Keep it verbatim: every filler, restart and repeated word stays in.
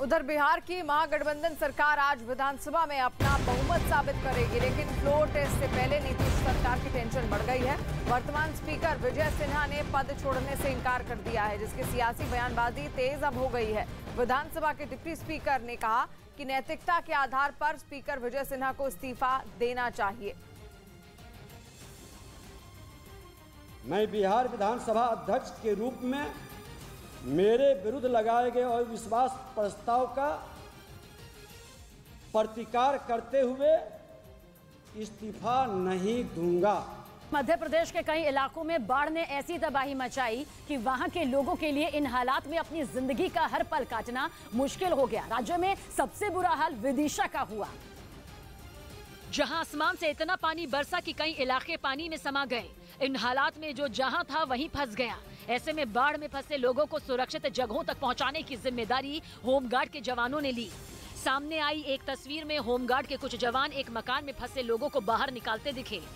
उधर बिहार की महागठबंधन सरकार आज विधानसभा में अपना बहुमत साबित करेगी, लेकिन फ्लोर टेस्ट से पहले नीतीश सरकार की टेंशन बढ़ गई है। वर्तमान स्पीकर विजय सिन्हा ने पद छोड़ने से इनकार कर दिया है, जिसकी सियासी बयानबाजी तेज अब हो गई है। विधानसभा के डिप्टी स्पीकर ने कहा कि नैतिकता के आधार पर स्पीकर विजय सिन्हा को इस्तीफा देना चाहिए। मैं बिहार विधानसभा अध्यक्ष के रूप में मेरे विरुद्ध लगाए गए अविश्वास प्रस्ताव का प्रतिकार करते हुए इस्तीफा नहीं दूंगा। मध्य प्रदेश के कई इलाकों में बाढ़ ने ऐसी तबाही मचाई कि वहां के लोगों के लिए इन हालात में अपनी जिंदगी का हर पल काटना मुश्किल हो गया। राज्य में सबसे बुरा हाल विदिशा का हुआ, जहां आसमान से इतना पानी बरसा कि कई इलाके पानी में समा गए। इन हालात में जो जहां था वहीं फंस गया। ऐसे में बाढ़ में फंसे लोगों को सुरक्षित जगहों तक पहुंचाने की जिम्मेदारी होमगार्ड के जवानों ने ली। सामने आई एक तस्वीर में होमगार्ड के कुछ जवान एक मकान में फंसे लोगों को बाहर निकालते दिखे।